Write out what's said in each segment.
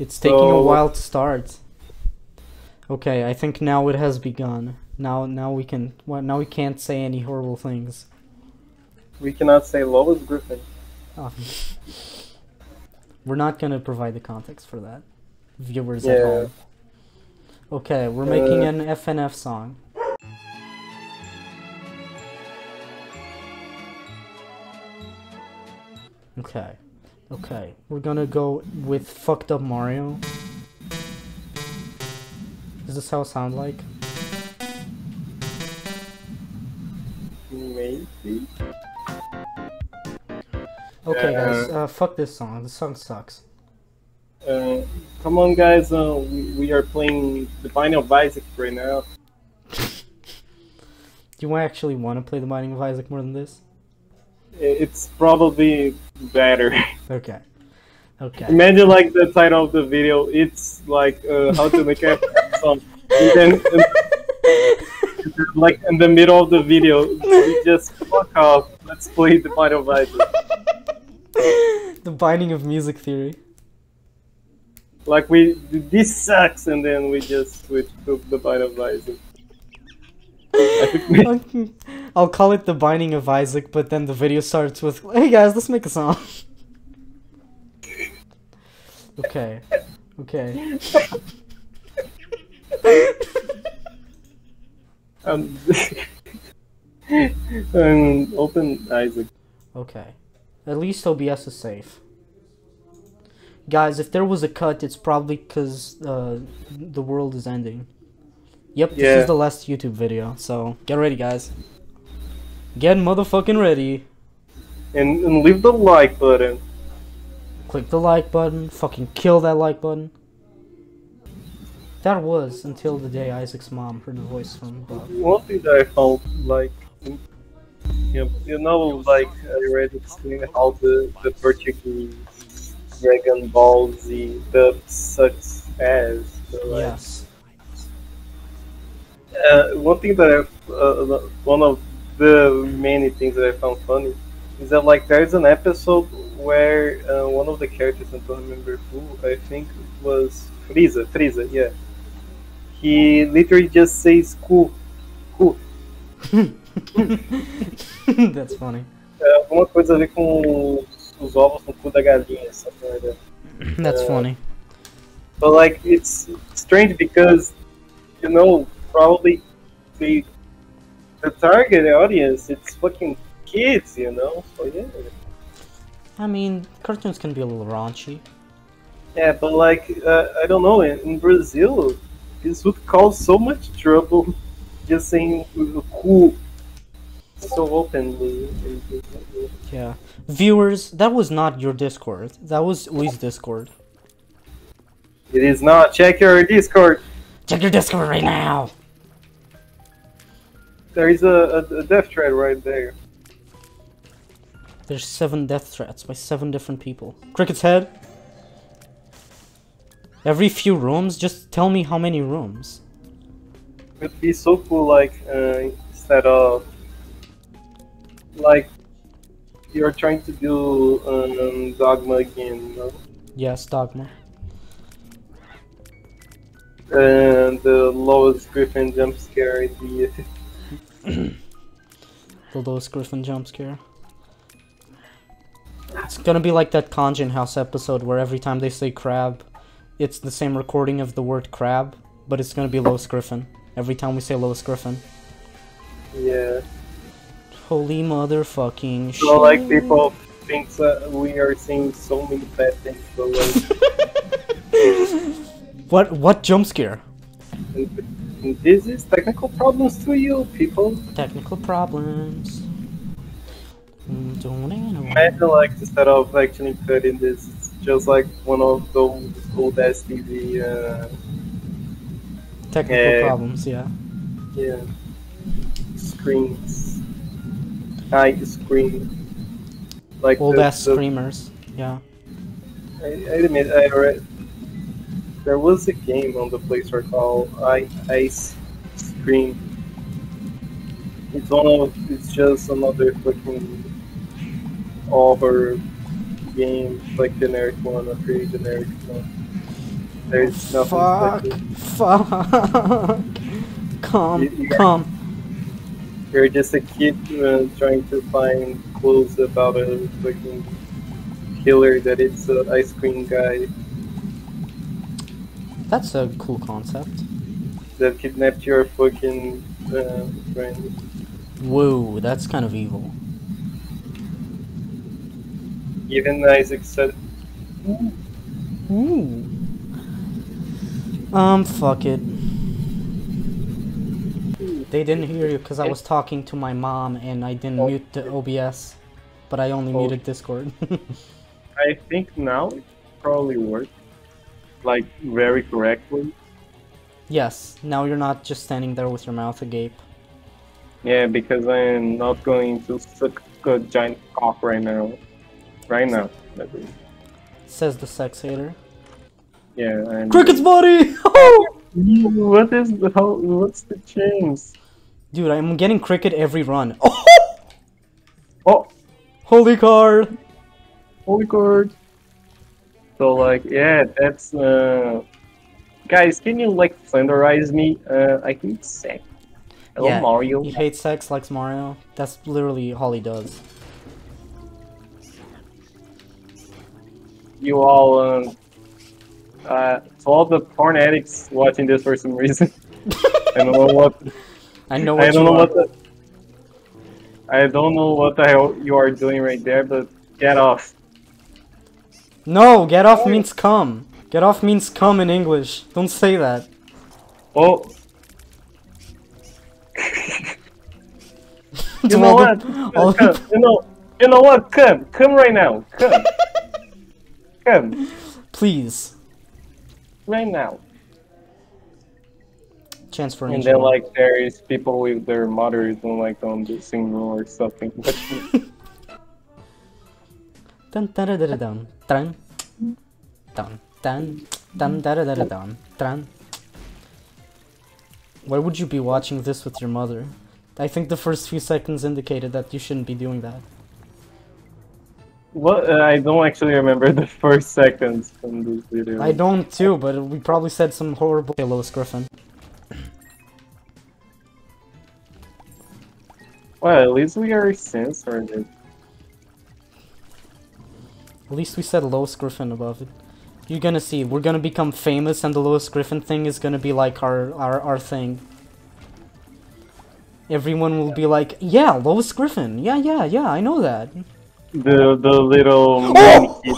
It's taking a while to start. Okay, I think now it has begun. Now we can. Well, now we can't say any horrible things. We cannot say Lois Griffin. Oh. We're not gonna provide the context for that, viewers at home. Okay, we're making an FNF song. Okay, okay, we're gonna go with Fucked Up Mario. Is this how it sounds like? Maybe. Okay, guys, fuck this song. This song sucks. Come on, guys, we are playing the Binding of Isaac right now. Do you actually want to play the Binding of Isaac more than this? It's probably better. Okay. Okay. Imagine, like, the title of the video. It's, like, how to make a song. And then, like, in the middle of the video, we just fuck off. Let's play the Binding of Isaac. The Binding of Music Theory. Like, this sucks, and then we just switch to the Binding of Isaac. I'll call it the Binding of Isaac, but then the video starts with, hey guys, let's make a song. Okay. Okay. Open Isaac. Okay. At least OBS is safe. Guys, if there was a cut, it's probably because the world is ending. Yep, this is the last YouTube video, so get ready, guys. Get motherfucking ready. And leave the like button. Click the like button, fucking kill that like button. That was until the day Isaac's mom heard the voice from Bob. What did I felt like? You know, like, I read how the Portuguese Dragon Ball Z dub sucks ass. So yes. One thing that I, one of the many things that I found funny is that, like, there's an episode where one of the characters, I don't remember who, I think it was Frieza, yeah. He literally just says cool. That's funny. Alguma coisa a ver com os ovos no cu da galinha, something like that. That's funny. But, like, it's strange because, you know, probably the target audience, it's fucking kids, you know? So, yeah. I mean, cartoons can be a little raunchy. Yeah, but, like, I don't know, in Brazil, this would cause so much trouble just saying cool. So openly. Yeah. Viewers, that was not your Discord. That was Luis' Discord. It is not. Check your Discord. Check your Discord right now. There is a death threat right there. There's 7 death threats by 7 different people. Cricket's head. Every few rooms, just tell me how many rooms. It'd be so cool, like, instead of, like, you're trying to do Dogma again, you know? Yes, Dogma. And the Lois Griffin jump scare idea. The Lois Griffin jump scare. It's gonna be like that Kanjin House episode where every time they say crab, it's the same recording of the word crab, but it's gonna be Lois Griffin. Every time we say Lois Griffin. Yeah. Holy motherfucking shit. So, like, people think that we are seeing so many bad things, but, like... What jump scare? This is technical problems to you, people. Technical problems. Imagine, like, instead of actually cutting this, it's just like one of those old-ass TV, technical problems, yeah. Yeah. Screams. I scream. Like old-ass screamers, yeah. I admit, I read... There was a game on the Play Store called I-Ice Cream. It's just another fucking horror game, like generic one, a pretty generic one. There's nothing. Fuck. Glitchy. Fuck. Come. You're just a kid trying to find clues about a fucking killer that it's an ice cream guy. That's a cool concept. That kidnapped your fucking friend. Whoa, that's kind of evil. Even Isaac said... Ooh. Ooh. Fuck it. They didn't hear you because I was talking to my mom and I didn't mute the OBS, but I only muted Discord. I think now it probably worked, like, very correctly. Yes, now you're not just standing there with your mouth agape. Yeah, because I am not going to suck a giant cock right now. Right now, that is. Says the sex hater. Yeah, I'm... Cricket's body! What is the hell? What's the chance? Dude, I'm getting cricket every run. Oh! Oh! Holy card! Holy card! So, like, yeah, that's, Guys, can you, like, slanderize me? I hate sex. I love Mario. He hates sex, likes Mario. That's literally all he does. You all, to all the porn addicts watching this for some reason, I don't know what. I don't know what the hell you are doing right there, but get off. No, get off means come. Get off means come in English. Don't say that. Oh. You know what? You know what? Come right now. Come. Come. Please. Right now. Transformation. And then, like, there is people with their mothers and, like, on the single or something. Dun da da da dun dun dun dun da da da dun dun. Why would you be watching this with your mother? I think the first few seconds indicated that you shouldn't be doing that. Well, I don't actually remember the first seconds from this video. I don't too, but we probably said some horrible... Hey, Lois Griffin. Well, at least we are censored it. At least we said Lois Griffin above it. You're gonna see, we're gonna become famous and the Lois Griffin thing is gonna be like our thing. Everyone will be like, yeah, Lois Griffin, yeah, I know that. The little meme kid.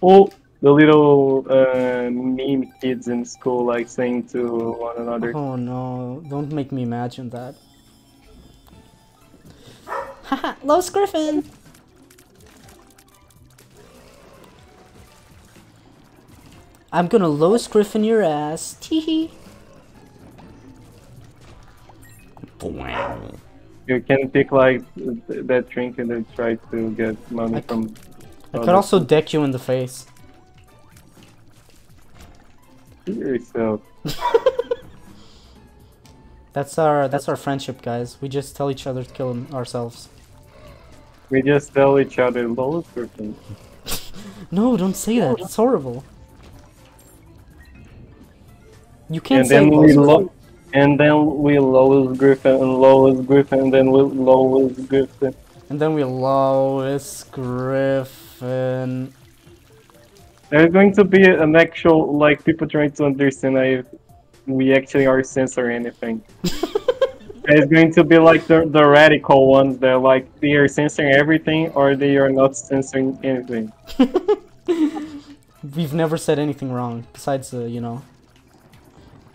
Oh, the little meme kids in school, like, saying to one another. Oh no, don't make me imagine that. Haha, Lois Griffin! I'm gonna Lois Griffin your ass, teehee! Wow. You can pick, like, that trinket and try to get money from... I could also deck you in the face. Kill yourself. That's our friendship, guys. We just tell each other to kill ourselves. We just tell each other, Lois Griffin. No, don't say that. It's horrible. You can't say Lois Griffin. And then we Lois Griffin. And then we Lois Griffin. There's going to be an actual, like, people trying to understand if we actually are censoring anything. There's going to be, like, the radical ones that, like, they are censoring everything or they are not censoring anything. We've never said anything wrong, besides the, you know.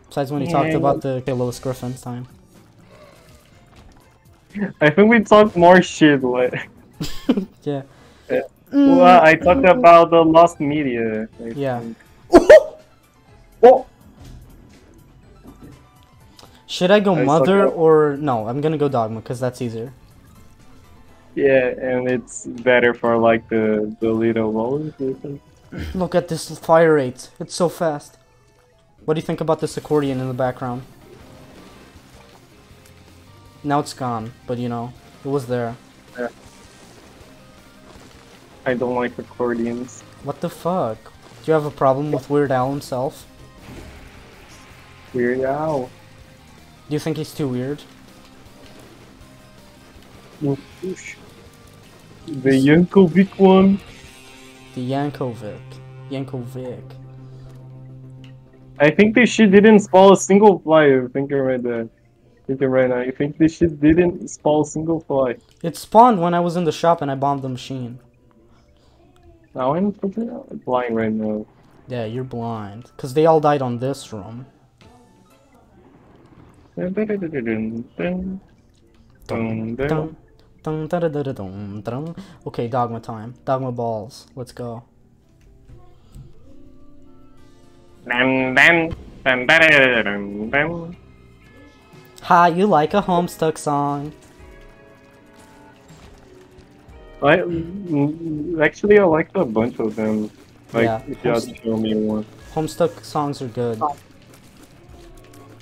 Besides when he talked about the Lois Griffin time. I think we talked more shit, like... Yeah. Well, I talked about the lost media. I think. Oh! Should I go Mother or... No, I'm gonna go Dogma, because that's easier. Yeah, and it's better for, like, the little Lois Griffin. Look at this fire rate. It's so fast. What do you think about this accordion in the background? Now it's gone, but you know, it was there. Yeah. I don't like accordions. What the fuck? Do you have a problem with Weird Al himself? Weird Al. Do you think he's too weird? The Yankovic one. The Yankovic. Yankovic. I think this shit didn't spawn a single fly. I think you're right there. I think this shit didn't spawn a single fly. It spawned when I was in the shop and I bombed the machine. Now I'm blind right now. Yeah, you're blind. Because they all died on this room. Okay, Dogma time. Dogma balls. Let's go. Hi, you like a Homestuck song? Actually, I liked a bunch of them. Like, yeah, if you have to show me one. Homestuck songs are good.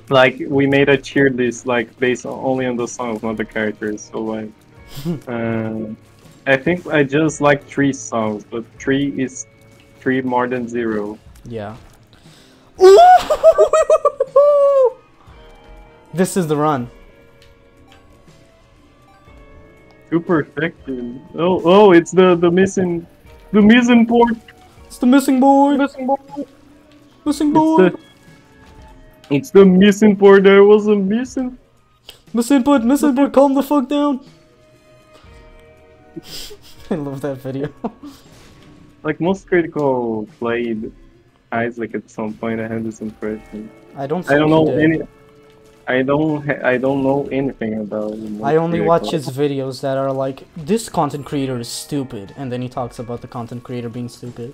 Like, we made a tier list, like, based only on the songs, not the characters. So, like, I think I just like 3 songs, but 3 is 3 more than 0. Yeah. This is the run. To perfection. Oh, oh, it's the missing board. It's the missing board. It's the missing board. There was a missing. Missing board. Calm the fuck down. I love that video. Like, Moist Critical played Isaac at some point. I had this impression. I don't know anything about him. I only watch his videos that are like, this content creator is stupid, and then he talks about the content creator being stupid.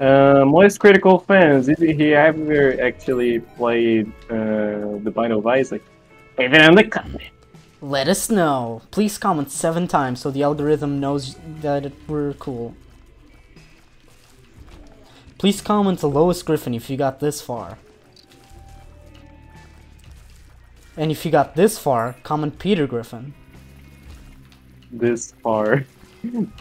Moist Critical fans, did he ever actually played the Binding of Isaac? Leave it in the comment. Let us know. Please comment 7 times so the algorithm knows that we're cool. Please comment to Lois Griffin if you got this far. And if you got this far, comment Peter Griffin. This far.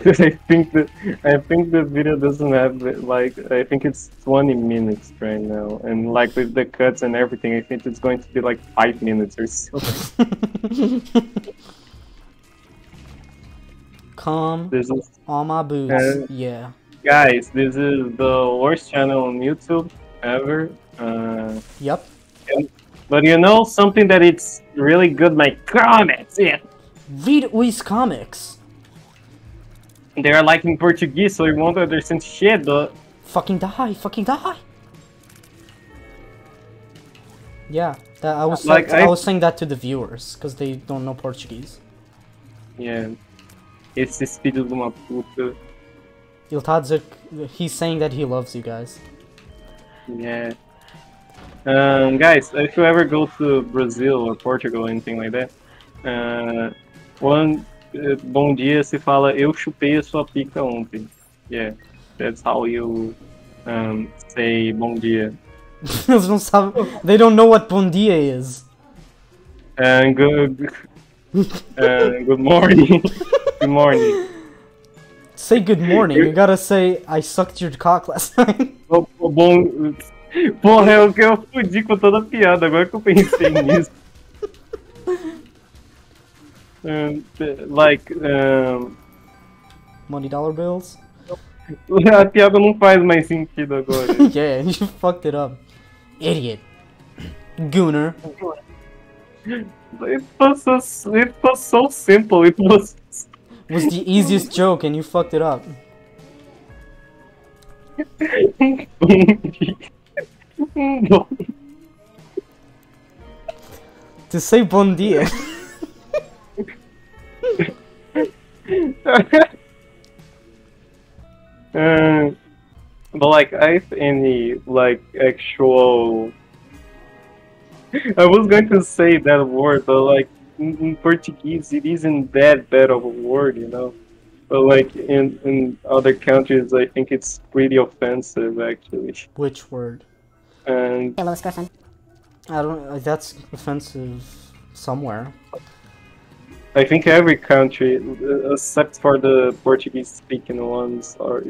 I think the video doesn't have, like, I think it's 20 minutes right now, and like with the cuts and everything, I think it's going to be like 5 minutes or so. Come on my boots, yeah. Guys, this is the worst channel on YouTube ever. Yep. And, but you know something that it's really good? My comics, yeah. Read Ui's comics. They are like in Portuguese, so you won't understand shit, but... Fucking die, fucking die. Yeah, that, I was saying that to the viewers, because they don't know Portuguese. Yeah. Esse filho de uma puta. Il Tadzik, he's saying that he loves you guys. Yeah. Guys, if you ever go to Brazil or Portugal or anything like that, one bom dia se fala, eu chupei a sua pica ontem. Yeah, that's how you say bom dia. They don't know what bom dia is. Good morning. Good morning. Say good morning, you gotta say, I sucked your cock last night. Bom... Porra, eu fudi com toda a piada, agora que eu pensei nisso. Like... $1 bills? A piada não faz mais sentido agora. Yeah, you fucked it up. Idiot. Gooner. It was so simple, it was... It was the easiest joke and you fucked it up. To say bon dia. But like, if any like actual, I was going to say that word, but like in Portuguese it isn't that bad of a word, you know. But like in other countries, I think it's pretty offensive actually. Which word? And hey, Lois Griffin. I don't. That's offensive somewhere. I think every country, except for the Portuguese-speaking ones, are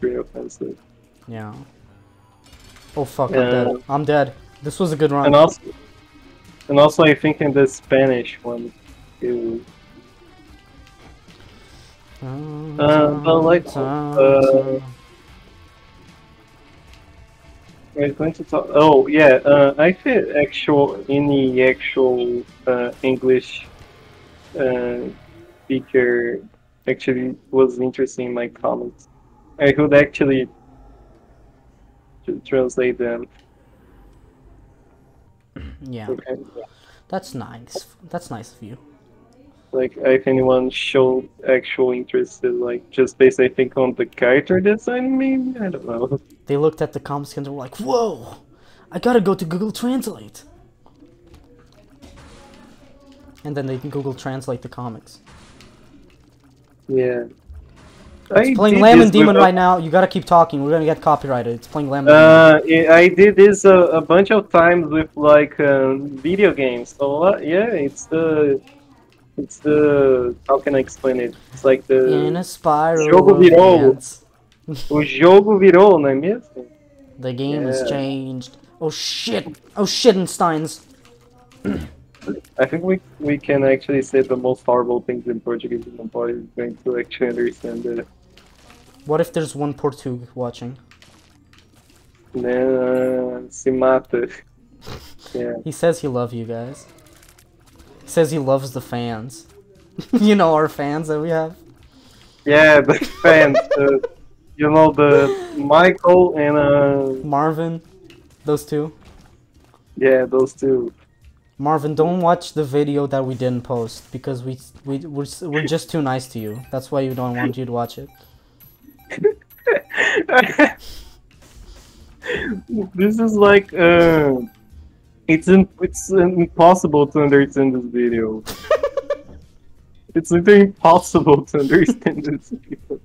pretty offensive. Yeah. Oh fuck! I'm dead. I'm dead. This was a good run. And also, I think in the Spanish one, too. I was going to talk. Oh yeah. I think any actual English speaker actually was interested in my comments. I could actually translate them. Yeah, okay. That's nice. That's nice of you. Like, if anyone showed actual interest in, like, just based, I think, on the character design, maybe? I don't know. They looked at the comments and were like, whoa! I gotta go to Google Translate! And then they can Google Translate the comics. Yeah. It's playing Lemon Demon right now. You gotta keep talking. We're gonna get copyrighted. It's playing Lemon Demon. I did this a bunch of times with, like, video games. So, yeah, it's the... How can I explain it? It's like the... In a spiral. O jogo virou, não é mesmo? The game has changed. Oh shit! Oh shittensteins! I think we can actually say the most horrible things in Portuguese and nobody is going to actually understand it. What if there's one Portug watching? Se mata. Yeah. He says he loves you guys. He says he loves the fans. You know, our fans that we have? Yeah, the fans. You know, the Michael and... Marvin. Those two. Yeah, those two. Marvin, don't watch the video that we didn't post, because we're just too nice to you. That's why you don't want you to watch it. This is like, it's impossible to understand this video. It's literally impossible to understand this video.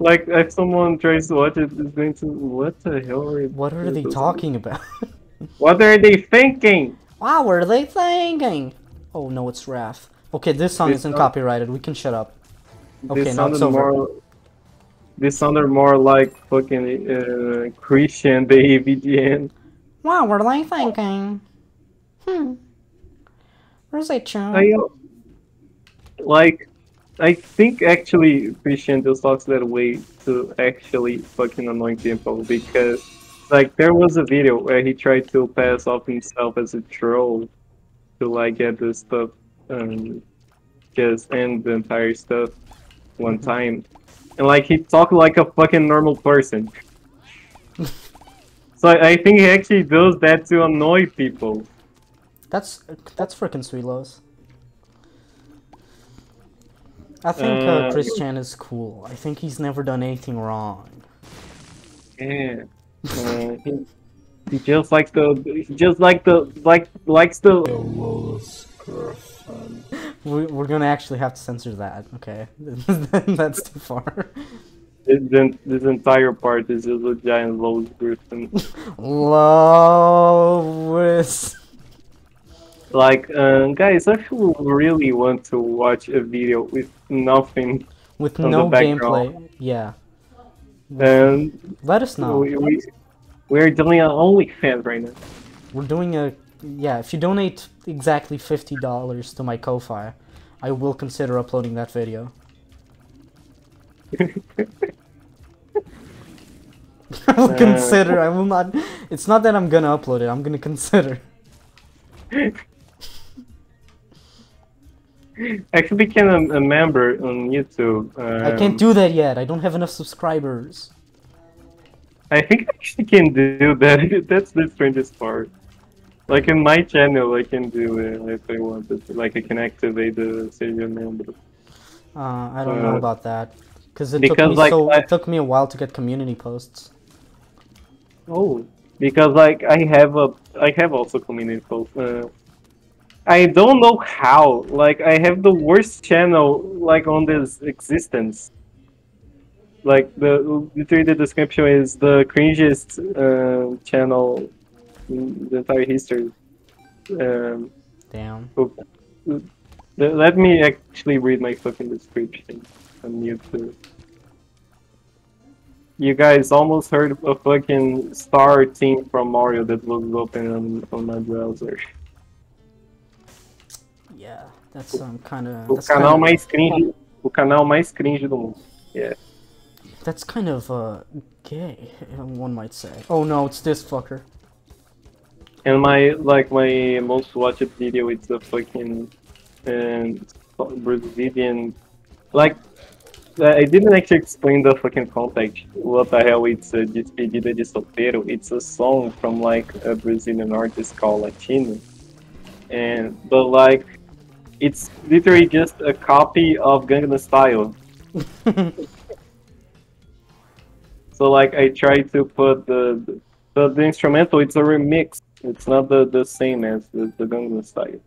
Like, if someone tries to watch it, it's going to, what the hell are they talking about? What are they thinking? What were they thinking? Oh no, it's Raph. Okay, this song isn't copyrighted. We can shut up. Okay, now it's over. This sounded more like fucking Christian, the ABDN. What were they thinking? Hmm. Where's that child? Like, I think actually Christian just talks that way to actually fucking annoy people, because... Like, there was a video where he tried to pass off himself as a troll to, like, get this stuff, just end the entire stuff one time. And, like, he talked like a fucking normal person. So I think he actually does that to annoy people. That's freaking sweet, Lois. I think Chris Chan is cool. I think he's never done anything wrong. Yeah. He just likes the. He just like the. Likes the. We're gonna actually have to censor that, okay? That's too far. This entire part is just a giant Lois Griffin. Lois. Like, guys, if you really want to watch a video with nothing. With no gameplay, yeah. And let us know. We're doing an OnlyFans right now. We're doing a... Yeah, if you donate exactly $50 to my Ko-Fi, I will consider uploading that video. I will consider, I will not... It's not that I'm gonna upload it, I'm gonna consider. Actually, became a member on YouTube. I can't do that yet. I don't have enough subscribers. I think I actually can do that. That's the strangest part. Like in my channel, I can do it if I want to. Like I can activate the serial member. I don't know about that because it took me a while to get community posts. Oh, because like I have also community posts. I don't know how, like, I have the worst channel, like, on this existence. Like, the description is the cringiest channel in the entire history. Damn. Let me actually read my fucking description. I'm new to it. You guys almost heard a fucking star team from Mario that was open on my browser. Yeah, that's some kind of... O canal mais cringe do mundo. Yeah. That's kind of, gay, one might say. Oh no, it's this fucker. And my, like, my most watched video is the fucking... Brazilian... Like... I didn't actually explain the fucking context. What the hell, it's Despedida de Solteiro. It's a song from like a Brazilian artist called Latino. And, but like, it's literally just a copy of Gangnam Style. So like, I tried to put the instrumental, it's a remix. It's not the same as the Gangnam Style.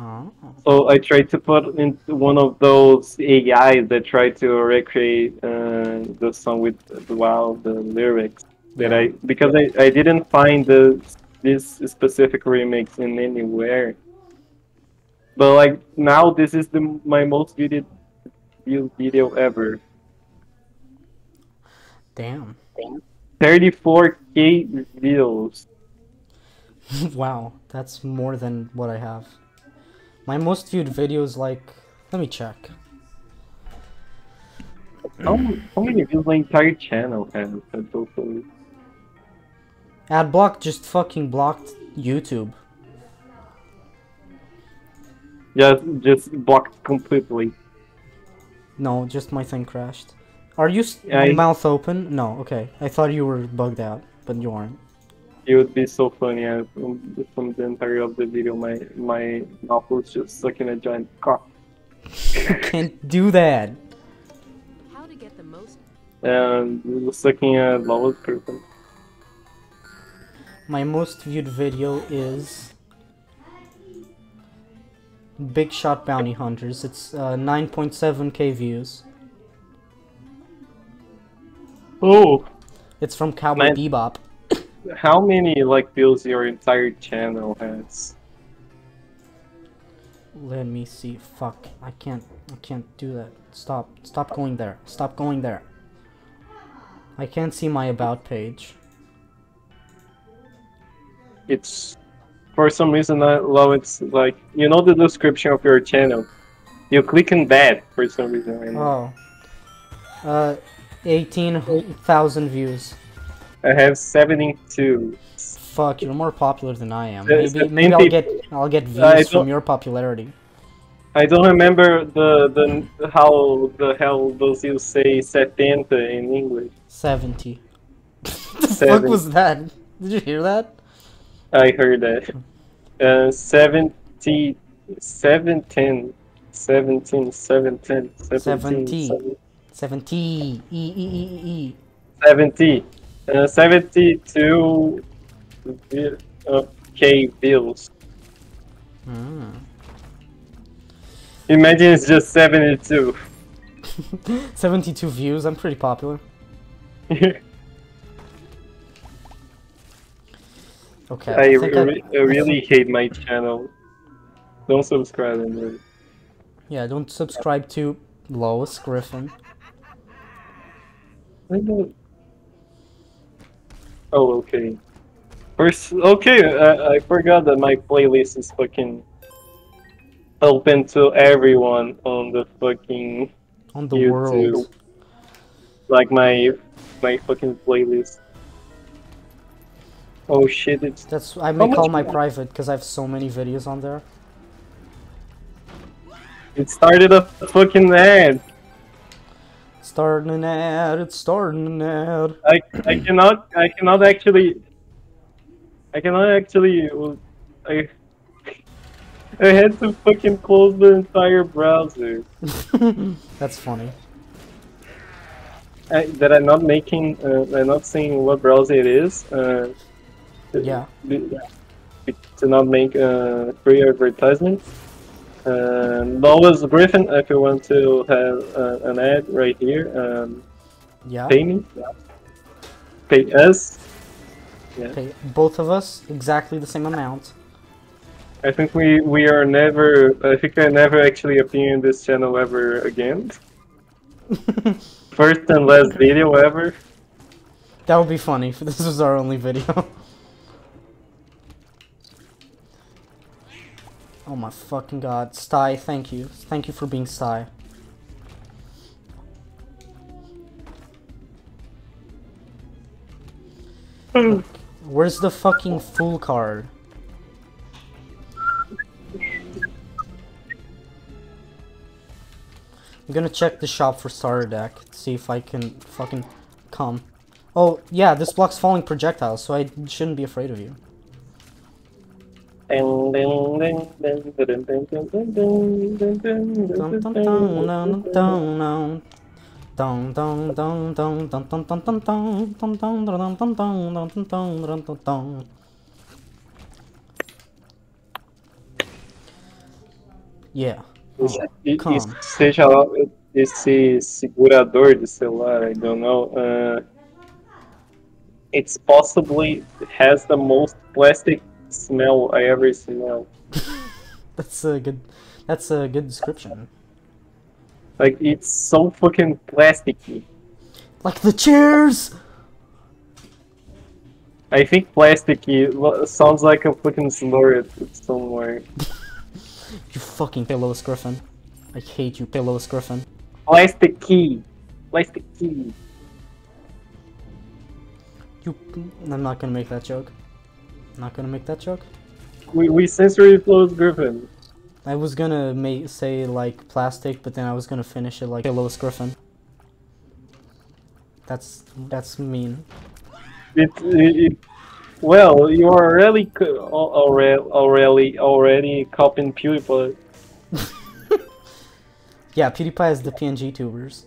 Oh. So I tried to put in one of those AIs that try to recreate the song with the lyrics that I because I didn't find this specific remix in anywhere. But like now this is my most viewed video ever. Damn. 34K views. Wow, that's more than what I have. My most viewed videos, like, let me check. How many views my entire channel has? Adblock just fucking blocked YouTube. Yeah, just blocked completely. No, just my thing crashed. Are you mouth open? No, okay. I thought you were bugged out, but you aren't. It would be so funny from the entire of the video my mouth was just sucking a giant cock. Can't do that. How to get the most it was sucking a Lois Griffin. My most viewed video is Big Shot Bounty Hunters. It's 9.7K views. Oh. It's from Cowboy Bebop. How many, like, views your entire channel has? Let me see. Fuck. I can't do that. Stop. Stop going there. Stop going there. I can't see my about page. It's... For some reason, I love it's like... You know the description of your channel. You click on that for some reason right now. Oh. 18,000 views. I have 72. Fuck, you're more popular than I am. Maybe I'll get views from your popularity. I don't remember the how the hell does you say 70 in English? 70. What the fuck was that? Did you hear that? I heard that. 72K views. Mm. Imagine it's just 72. 72 views, I'm pretty popular. Okay. I really hate my channel. Don't subscribe anyway. Yeah, don't subscribe to Lois Griffin. I don't... Oh, okay. First, okay, I forgot that my playlist is fucking open to everyone on the fucking YouTube. World. Like my fucking playlist. Oh shit, it's... That's, I may call my private because I have so many videos on there. It started a fucking ad. Starting an ad, it's starting an ad. I had to fucking close the entire browser. That's funny. That I'm not making, I'm not saying what browser it is. Yeah. To not make free advertisements. Lois Griffin, if you want to have an ad right here, pay me, pay us, pay both of us exactly the same amount. I think I never actually appear in this channel ever again. First and last video ever. That would be funny if this was our only video. Oh my fucking god. Sty, thank you. Thank you for being Sty. Look, where's the fucking fool card? I'm gonna check the shop for starter deck, see if I can fucking come. Oh, yeah, this block's falling projectiles, so I shouldn't be afraid of you. Yeah. Esse segurador de celular, I don't know. It's possibly has the most plastic smell I ever smelled. That's a good description. Like, it's so fucking plasticky. Like the chairs. I think plasticky sounds like a fucking slur somewhere. You fucking Lois Griffin. I hate you, Lois Griffin. Plasticky. Plasticky. You... I'm not gonna make that joke. Not gonna make that joke. We censored Lois Griffin. I was gonna say like plastic, but then I was gonna finish it like Lois Griffin. That's mean. Well, you are already copying PewDiePie. Yeah, PewDiePie is the PNG tubers.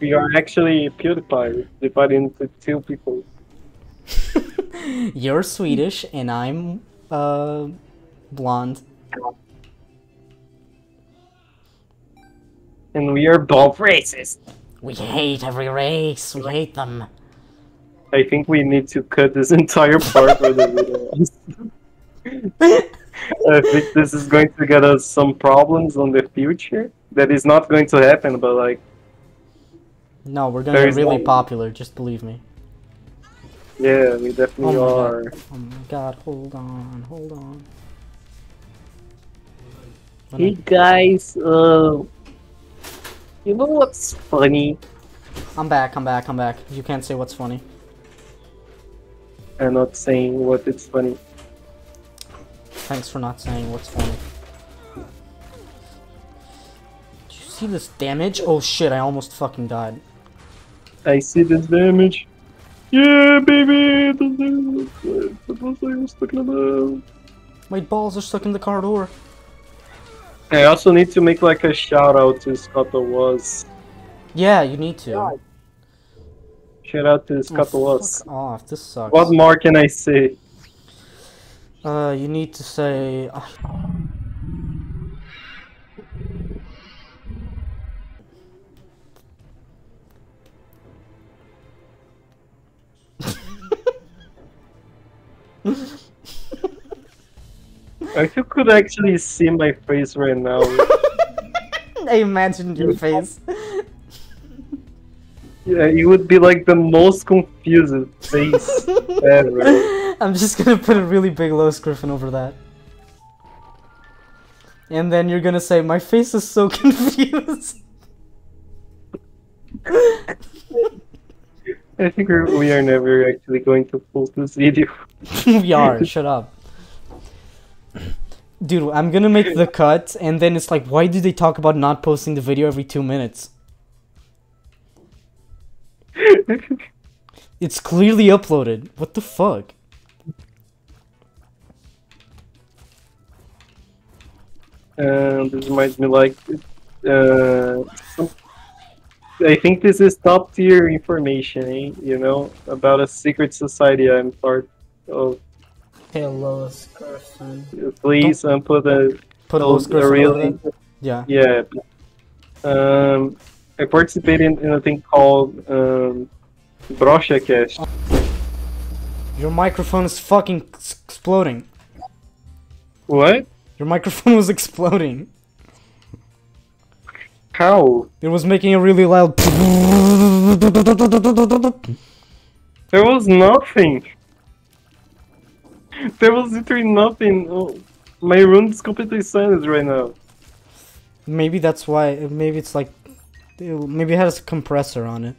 We are actually PewDiePie divided into two people. You're Swedish and I'm blonde. And we are both racist. We hate every race. We hate them. I think we need to cut this entire part of the video. I think this is going to get us some problems in the future. That is not going to happen, but like... No, we're gonna be really popular, just believe me. Yeah, we definitely are. God. Oh my god, hold on. Hey guys, you know what's funny? I'm back. You can't say what's funny. I'm not saying what it's funny. Thanks for not saying what's funny. Do you see this damage? Oh shit, I almost fucking died. I see this damage. Yeah, baby! The balls are stuck in the... My balls are stuck in the car door. I also need to make like a shout out to Scott the Woz. Yeah, you need to. God. Shout out to Scott the Woz. Fuck off, this sucks. What more can I say? You need to say... If you could actually see my face right now. I imagined your face. Yeah, you would be like the most confused face ever. I'm just gonna put a really big Lois Griffin over that. And then you're gonna say, my face is so confused. I think we are never actually going to post this video. We are, shut up. Dude, I'm gonna make the cut, and then it's like, why do they talk about not posting the video every 2 minutes? It's clearly uploaded. What the fuck? This reminds me like... I think this is top tier information, eh? You know, about a secret society I'm part of. Hey, Lois Griffin. Please, put a Lois Griffin real. Yeah. Yeah. I participated in a thing called Broshacast. Your microphone is fucking exploding. What? Your microphone was exploding. How? It was making a really loud. There was nothing. There was literally nothing. Oh, my room is completely silent right now. Maybe that's why. Maybe it's like. Maybe it has a compressor on it.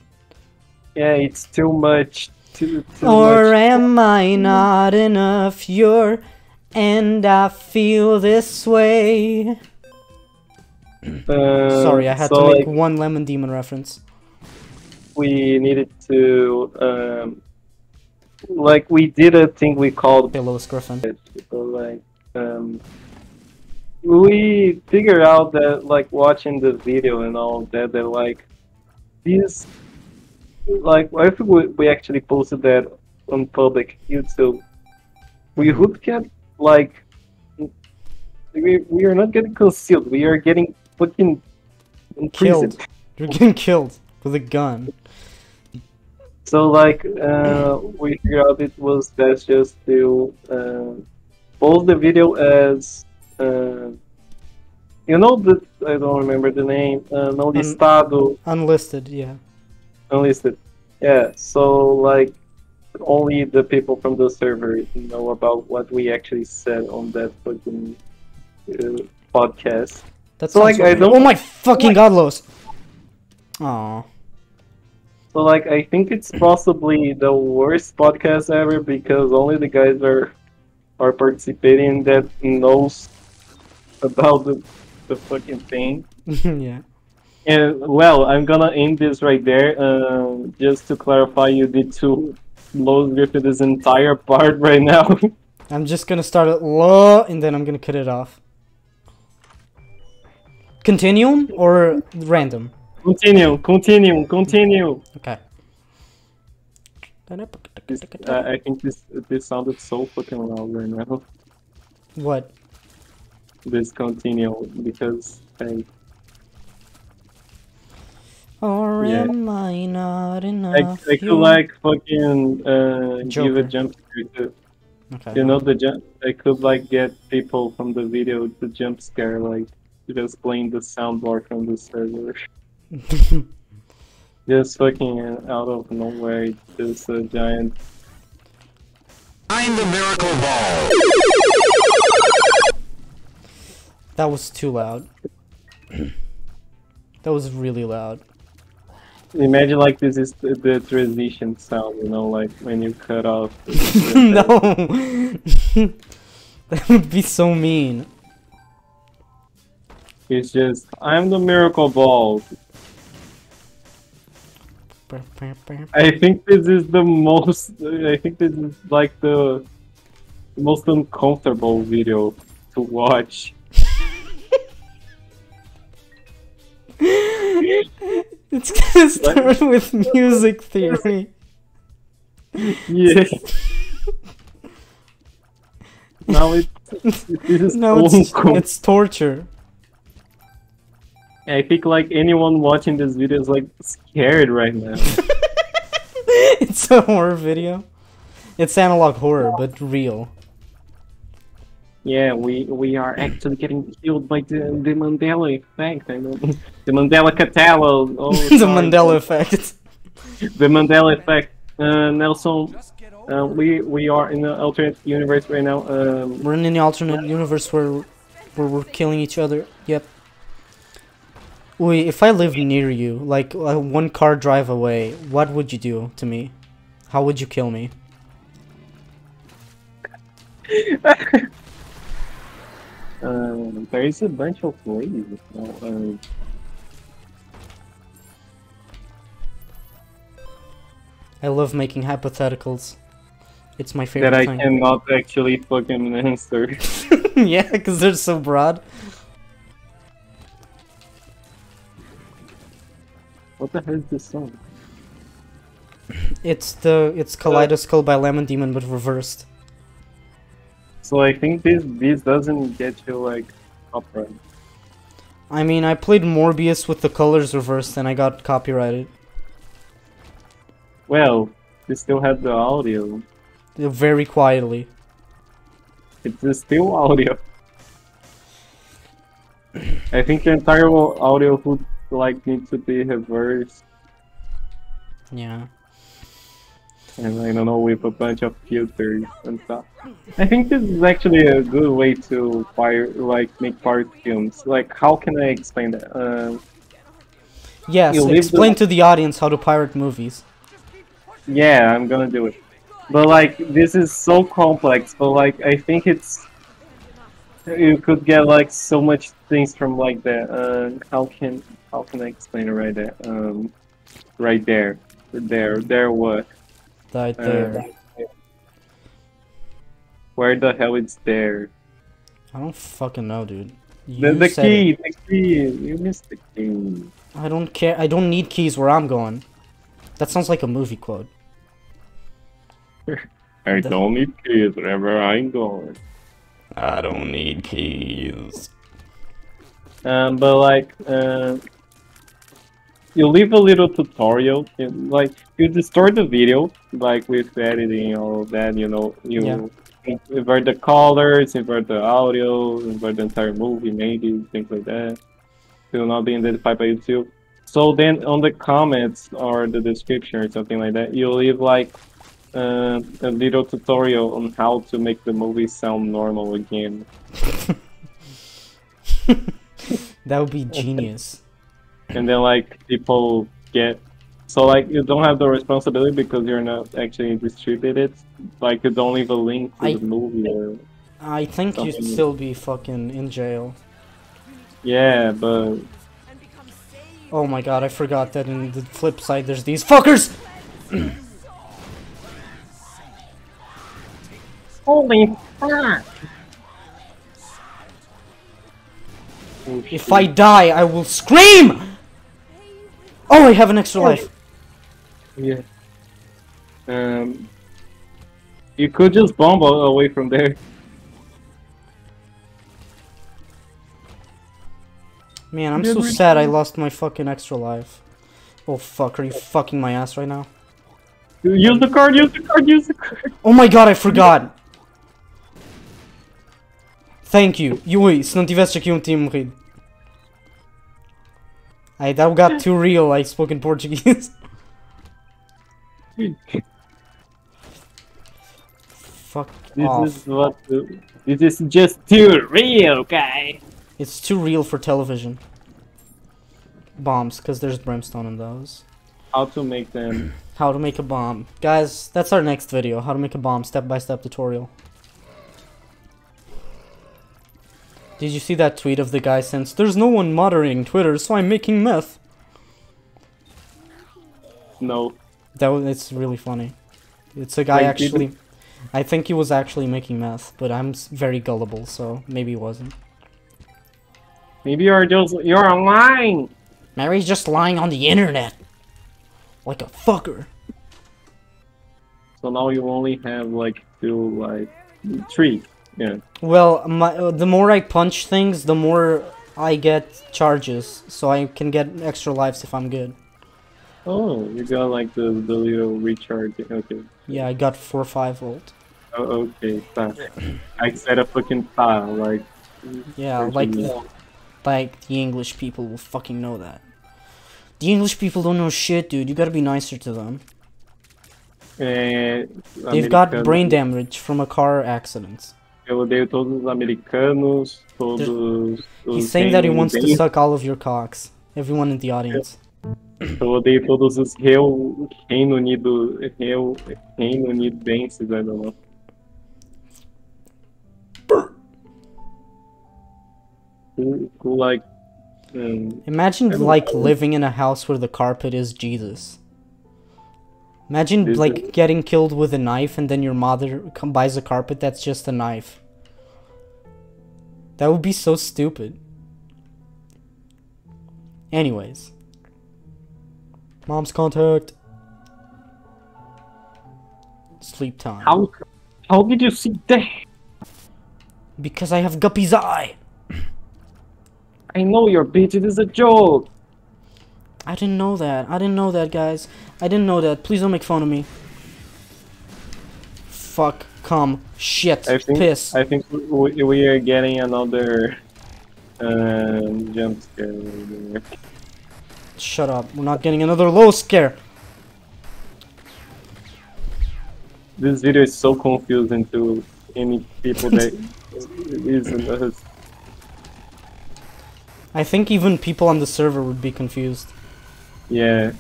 Yeah, it's too much. Too much. Am I not enough? You're. And I feel this way. Sorry, I had to make one Lemon Demon reference. We needed to, like, we did a thing we called Lois Griffin. Like, we figured out that, like, watching the video and all that, that, like, these, like, I think we actually posted that on public YouTube. We would get, like, we are not getting concealed, we are getting fucking killed. You're getting killed with a gun. So, like, we figured out it was best just to post the video as, you know, that I don't remember the name, no listado. Unlisted, yeah. Unlisted, yeah. So, like, only the people from the server know about what we actually said on that fucking podcast. That's so, like, I don't. Oh my fucking god, Lois. Aww. So, like, I think it's possibly the worst podcast ever because only the guys are participating that knows about the fucking thing. Yeah. And well, I'm gonna end this right there. Just to clarify, you did two Lois Griffin this entire part right now. I'm just gonna start at low and then I'm gonna cut it off. Continuum or random? Continue. Okay. I think this sounded so fucking loud right now. What? This continue because I. Or yeah. Am I not enough? I could, like, fucking give a jump scare too. Okay. You know the jump. I could, like, get people from the video to jump scare, like, just playing the soundbar from the server. Just fucking out of nowhere, just a giant. I'm the miracle ball. That was too loud. That was really loud. Imagine, like, this is the transition sound, you know, like when you cut off. No, that would be so mean. It's just, I'm the miracle ball. I think this is the most. I think this is, like, the most uncomfortable video to watch. It's gonna start with music theory. Yeah. Now it's torture. I think, like, anyone watching this video is, like, scared right now. It's a horror video. It's analog horror, but real. Yeah, we are actually getting killed by the Mandela Effect. I know. The Mandela Catalo. Oh, the Mandela Effect. The Mandela Effect. Nelson, we are in an alternate universe right now. We're in an alternate universe where we're killing each other. Yep. Wait, if I lived near you, like, one car drive away, what would you do to me? How would you kill me? There is a bunch of ways. I love making hypotheticals. It's my favorite thing. That I cannot actually fucking answer. Yeah, because they're so broad. What the hell is this song? It's Kaleidoscope by Lemon Demon, but reversed. So I think this doesn't get you, like, copyrighted. I mean, I played Morbius with the colors reversed and I got copyrighted. Well, they still had the audio. Very quietly. It's still audio. I think the entire audio would like need to be reversed. Yeah. And I don't know, with a bunch of filters and stuff. I think this is actually a good way to make pirate films. Like, how can I explain that? Yes, explain to the audience how to pirate movies. Yeah, I'm gonna do it. But like, this is so complex, but like, I think it's... You could get like so much things from like that. How can I explain it right there? Right there. Where the hell it's there? I don't fucking know, dude. The key, the key. You missed the key. I don't care. I don't need keys where I'm going. That sounds like a movie quote. I don't need keys wherever I'm going. I don't need keys. But like, you leave a little tutorial, and, like, you distort the video, like with editing or that, you know, invert the colors, invert the audio, invert the entire movie, maybe, things like that. It will not be identified by YouTube. So then on the comments or the description or something like that, you leave like a little tutorial on how to make the movie sound normal again. That would be genius. And then like people get, so like you don't have the responsibility because you're not actually distributed. Like you don't leave a link to the movie. Or I think something. You'd still be fucking in jail. Yeah, but oh my god, I forgot that in the flip side there's these fuckers. Holy fuck! If I die, I will scream! Oh, I have an extra life. Yeah. You could just bomb away from there. Man, I'm so sad I lost my fucking extra life. Oh fuck, are you fucking my ass right now? Use the card, use the card, use the card! Oh my god, I forgot! Thank you. Yui, se não tivesse aqui tinha morrido. I, that got too real, I spoke in Portuguese. Fuck off. This is just too real, guy! It's too real for television. Bombs, because there's brimstone in those. How to make them. How to make a bomb. Guys, that's our next video. How to make a bomb, step-by-step tutorial. Did you see that tweet of the guy since? There's no one moderating Twitter, so I'm making meth. No. It's really funny. It's a guy actually... I think he was actually making meth, but I'm very gullible, so maybe he wasn't. Maybe you're lying! Mary's just lying on the internet. Like a fucker. So now you only have like three. Yeah. Well, the more I punch things, the more I get charges, so I can get extra lives if I'm good. Oh, you got like the little recharge. Okay. Yeah, I got 4 or 5 volt. Oh, okay. I said a fucking file, like. Yeah, like the English people will fucking know that. The English people don't know shit, dude. You gotta be nicer to them. They've got brain damage from a car accident. Eu odeio todos os americanos, todos os... He's saying that he wants to suck all of your cocks. Everyone in the audience. Eu odeio todos os Reino Unidenses, I don't know. Imagine like living in a house where the carpet is Jesus. Imagine like getting killed with a knife and then your mother buys a carpet that's just a knife. That would be so stupid. Anyways. Mom's contact. Sleep time. How did you see that? Because I have Guppy's Eye. I know your bitch, it is a joke. I didn't know that. I didn't know that, guys. I didn't know that. Please don't make fun of me. Fuck. Come. Shit. I think, piss. I think we are getting another And jump scare. Shut up, we're not getting another low scare. This video is so confusing to any people that isn't us. I think even people on the server would be confused. Yeah.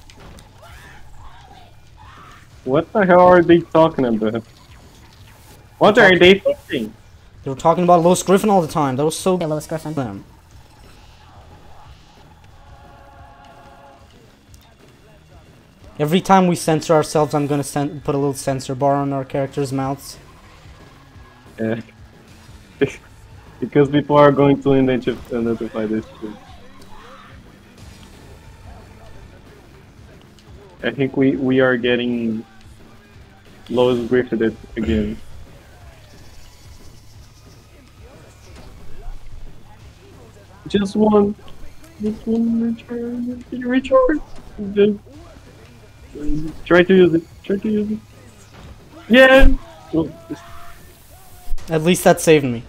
What the hell are they talking about? What are they talking? They were talking about Lois Griffin all the time. That was so Lois Griffin. Them. Every time we censor ourselves, I'm gonna put a little censor bar on our characters' mouths. Yeah. Because people are going to identify this too. I think we are getting Lois Griffin again. Just one recharge. Just try to use it. Yeah! Well, at least that saved me.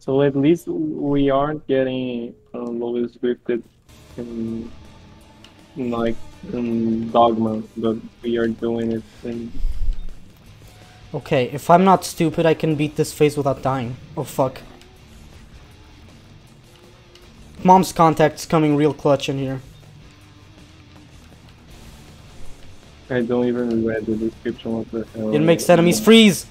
So at least we aren't getting Lois Griffin like Dogma, but we are doing it. Okay, if I'm not stupid, I can beat this phase without dying. Oh fuck. Mom's contact's coming real clutch in here. I don't even read the description of the hell. It makes enemies freeze!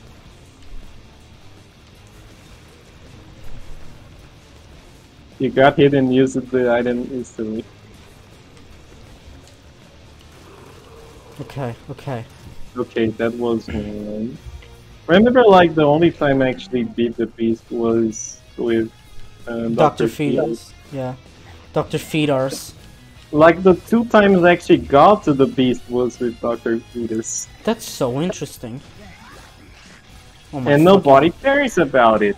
You got hit and used the item instantly. Okay, that was one. Remember, like, the only time I actually beat the beast was with Dr. Fetus. Yeah, Dr. Fetus. Like, the two times I actually got to the beast was with Dr. Fetus. That's so interesting. Oh my and nobody cares about it.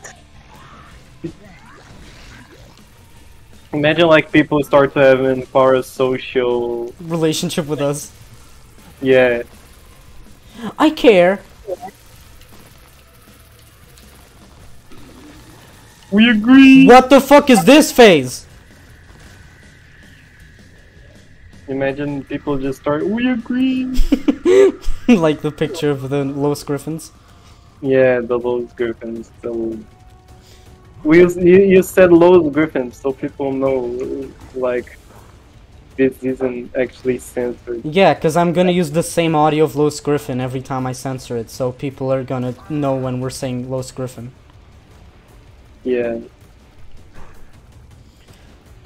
Imagine, like, people start to have a parasocial relationship with us. Yeah. I care. We agree. What the fuck is this phase? Imagine people just start, we agree. Like the picture of the Lois Griffins. Yeah, the Lois Griffins. So you said Lois Griffins, so people know, like, this isn't actually censored. Yeah, because I'm gonna use the same audio of Lois Griffin every time I censor it, so people are gonna know when we're saying Lois Griffin. Yeah.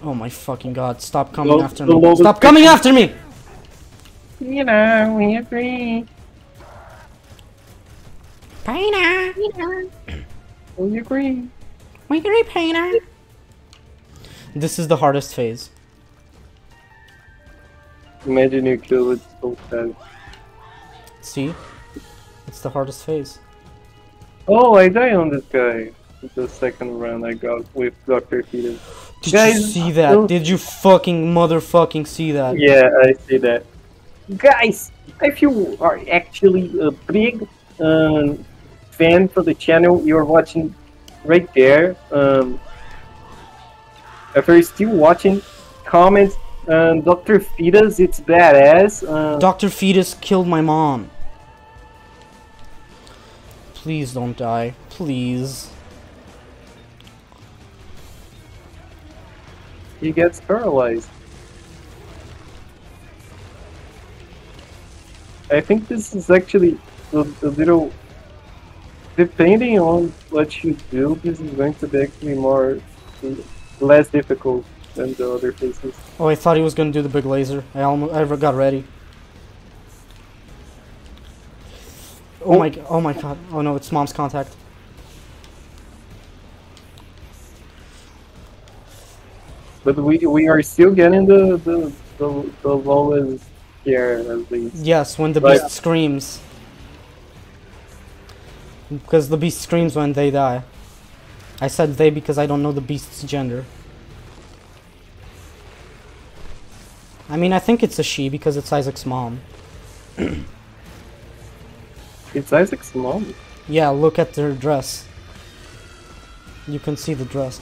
Oh my fucking god, stop coming after me. Stop coming after me! You know, we agree. Painter! You know. We agree. We agree, Painter! This is the hardest phase. Imagine you kill it so fast. See? It's the hardest phase. Oh, I die on this guy. The second round I got with Dr. Fetus. Did guys, you see that? Did you fucking motherfucking see that? Yeah, I see that. Guys, if you are actually a big fan for the channel, you're watching right there. If you're still watching, comment. Dr. Fetus, it's badass. Dr. Fetus killed my mom. Please don't die. Please. He gets paralyzed. I think this is actually a little... Depending on what you do, this is going to be actually more... less difficult than the other phases. Oh, I thought he was gonna do the big laser. I got ready. Oh my god. Oh no, it's mom's contact. But we are still getting the lowest here at least. Yes, when the beast screams. Because the beast screams when they die. I said they because I don't know the beast's gender. I mean, I think it's a she because it's Isaac's mom. It's Isaac's mom? Yeah, look at her dress. You can see the dress.